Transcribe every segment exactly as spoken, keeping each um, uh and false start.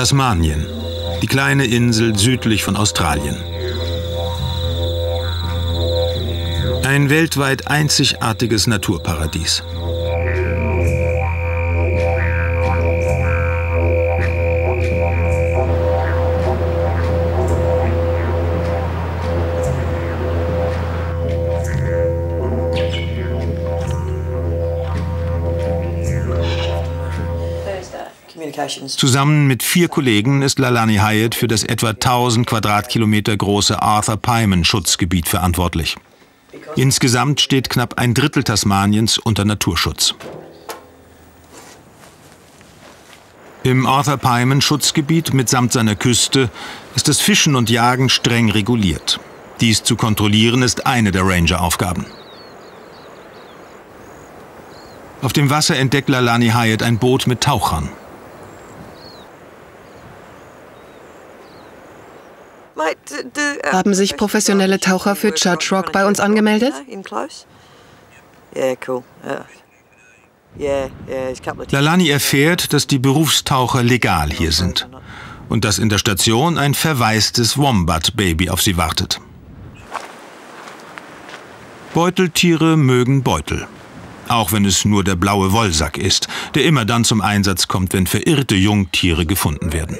Tasmanien, die kleine Insel südlich von Australien. Ein weltweit einzigartiges Naturparadies. Zusammen mit vier Kollegen ist Lalani Hyatt für das etwa tausend Quadratkilometer große Arthur-Pyman-Schutzgebiet verantwortlich. Insgesamt steht knapp ein Drittel Tasmaniens unter Naturschutz. Im Arthur-Pyman-Schutzgebiet mitsamt seiner Küste ist das Fischen und Jagen streng reguliert. Dies zu kontrollieren ist eine der Ranger-Aufgaben. Auf dem Wasser entdeckt Lalani Hyatt ein Boot mit Tauchern. Haben sich professionelle Taucher für Church Rock bei uns angemeldet? Lalani erfährt, dass die Berufstaucher legal hier sind und dass in der Station ein verwaistes Wombat-Baby auf sie wartet. Beuteltiere mögen Beutel, auch wenn es nur der blaue Wollsack ist, der immer dann zum Einsatz kommt, wenn verirrte Jungtiere gefunden werden.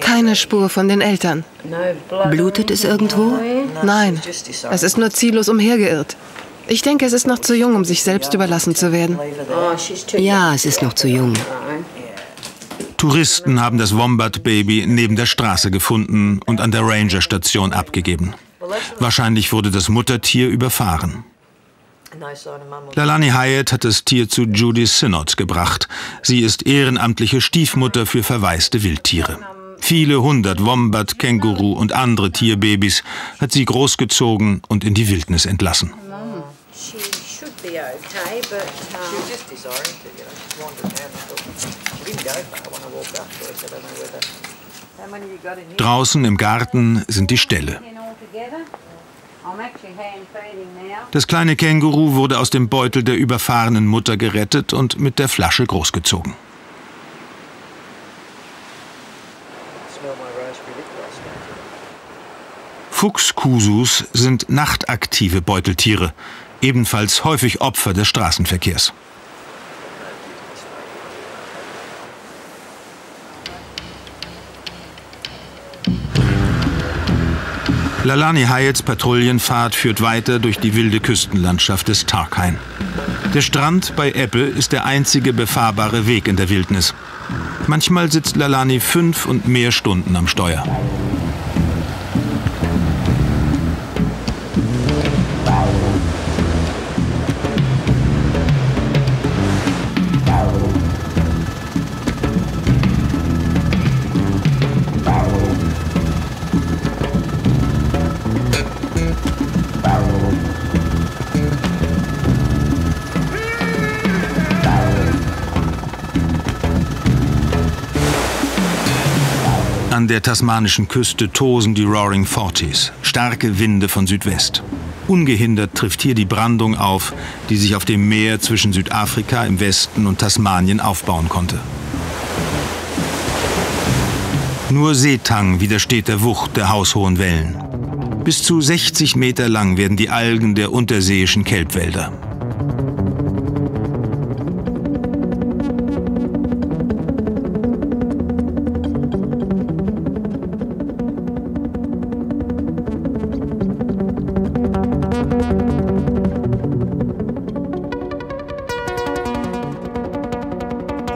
Keine Spur von den Eltern. Blutet es irgendwo? Nein, es ist nur ziellos umhergeirrt. Ich denke, es ist noch zu jung, um sich selbst überlassen zu werden. Ja, es ist noch zu jung. Touristen haben das Wombat-Baby neben der Straße gefunden und an der Ranger-Station abgegeben. Wahrscheinlich wurde das Muttertier überfahren. Lalani Hyatt hat das Tier zu Judy Sinnott gebracht. Sie ist ehrenamtliche Stiefmutter für verwaiste Wildtiere. Viele hundert Wombat, Känguru und andere Tierbabys hat sie großgezogen und in die Wildnis entlassen. Draußen im Garten sind die Ställe. Das kleine Känguru wurde aus dem Beutel der überfahrenen Mutter gerettet und mit der Flasche großgezogen. Fuchskusus sind nachtaktive Beuteltiere, ebenfalls häufig Opfer des Straßenverkehrs. Lalani Hyatts Patrouillenfahrt führt weiter durch die wilde Küstenlandschaft des Tarkhain. Der Strand bei Eppel ist der einzige befahrbare Weg in der Wildnis. Manchmal sitzt Lalani fünf und mehr Stunden am Steuer. An der tasmanischen Küste tosen die Roaring Forties, starke Winde von Südwest. Ungehindert trifft hier die Brandung auf, die sich auf dem Meer zwischen Südafrika im Westen und Tasmanien aufbauen konnte. Nur Seetang widersteht der Wucht der haushohen Wellen. Bis zu sechzig Meter lang werden die Algen der unterseeischen Kelbwälder.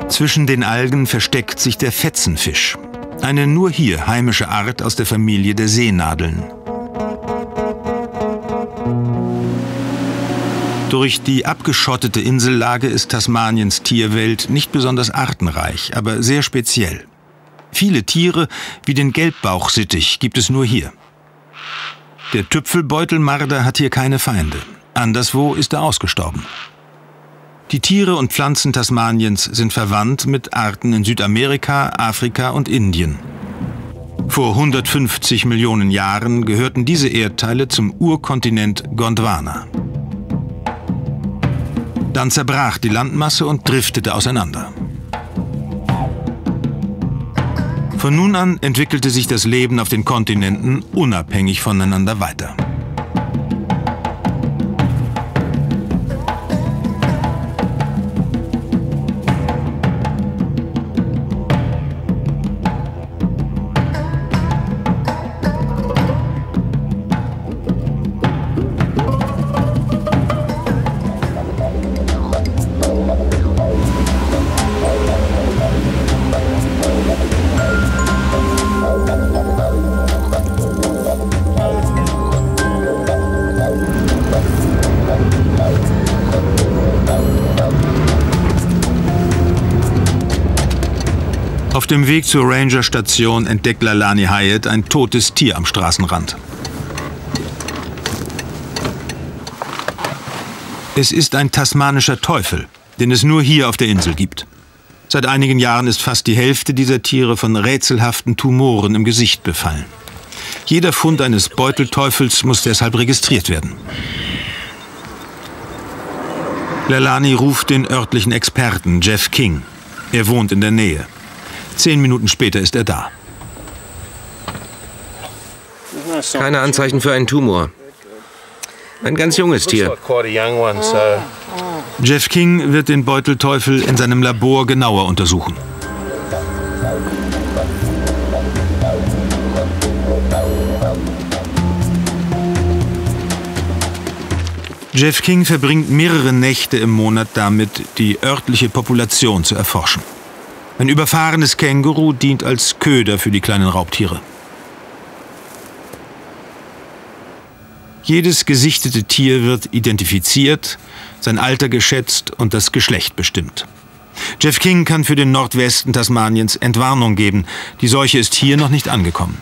Zwischen den Algen versteckt sich der Fetzenfisch, eine nur hier heimische Art aus der Familie der Seenadeln. Durch die abgeschottete Insellage ist Tasmaniens Tierwelt nicht besonders artenreich, aber sehr speziell. Viele Tiere, wie den Gelbbauchsittich, gibt es nur hier. Der Tüpfelbeutelmarder hat hier keine Feinde. Anderswo ist er ausgestorben. Die Tiere und Pflanzen Tasmaniens sind verwandt mit Arten in Südamerika, Afrika und Indien. Vor hundertfünfzig Millionen Jahren gehörten diese Erdteile zum Urkontinent Gondwana. Dann zerbrach die Landmasse und driftete auseinander. Von nun an entwickelte sich das Leben auf den Kontinenten unabhängig voneinander weiter. Auf dem Weg zur Ranger-Station entdeckt Lalani Hyatt ein totes Tier am Straßenrand. Es ist ein tasmanischer Teufel, den es nur hier auf der Insel gibt. Seit einigen Jahren ist fast die Hälfte dieser Tiere von rätselhaften Tumoren im Gesicht befallen. Jeder Fund eines Beutelteufels muss deshalb registriert werden. Lalani ruft den örtlichen Experten Jeff King. Er wohnt in der Nähe. Zehn Minuten später ist er da. Keine Anzeichen für einen Tumor. Ein ganz junges Tier. Jeff King wird den Beutelteufel in seinem Labor genauer untersuchen. Jeff King verbringt mehrere Nächte im Monat damit, die örtliche Population zu erforschen. Ein überfahrenes Känguru dient als Köder für die kleinen Raubtiere. Jedes gesichtete Tier wird identifiziert, sein Alter geschätzt und das Geschlecht bestimmt. Jeff King kann für den Nordwesten Tasmaniens Entwarnung geben. Die Seuche ist hier noch nicht angekommen.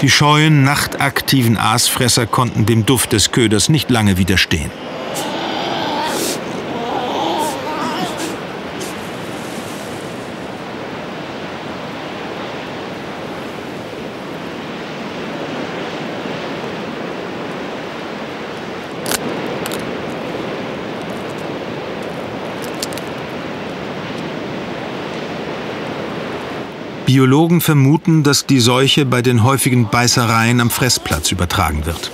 Die scheuen, nachtaktiven Aasfresser konnten dem Duft des Köders nicht lange widerstehen. Biologen vermuten, dass die Seuche bei den häufigen Beißereien am Fressplatz übertragen wird.